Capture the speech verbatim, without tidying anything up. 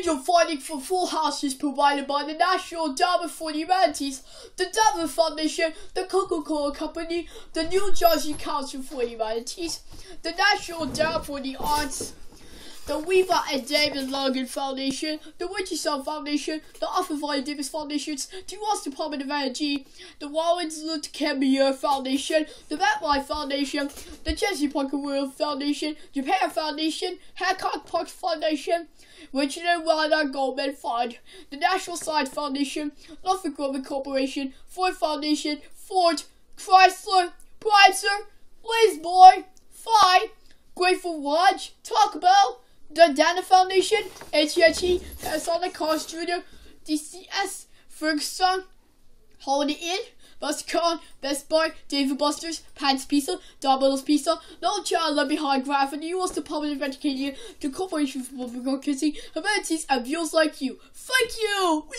individual funding for Full House is provided by the National Endowment for the Humanities, the Dana Foundation, the Coca-Cola Company, the New Jersey Council for the Humanities, the National Endowment for the Arts, the Weaver and David Logan Foundation, the Wichita Foundation, the Arthur Valley Davis Foundations, the U S Department of Energy, the Lawrence Luther Foundation, the Matline Foundation, the Jesse Parker World Foundation, Japan Foundation, Hancock Park Foundation, Richard and Wilder Goldman Fund, the National Science Foundation, Lothar Goldman Corporation, Ford Foundation, Ford, Chrysler, Pricer, Lazyboy, Phi, Grateful Lodge, Taco Bell, the Dana Foundation, H H E, Panasonic Car Studio, D C S, Ferguson, Holiday Inn, Buscon, Best Buy, David Buster's, Pat's Pizza, Domino's Pizza, No Child Left Behind graph, and the U S Department of Education, the Corporation for Public Advocacy, Humanities, and Views Like You. Thank you!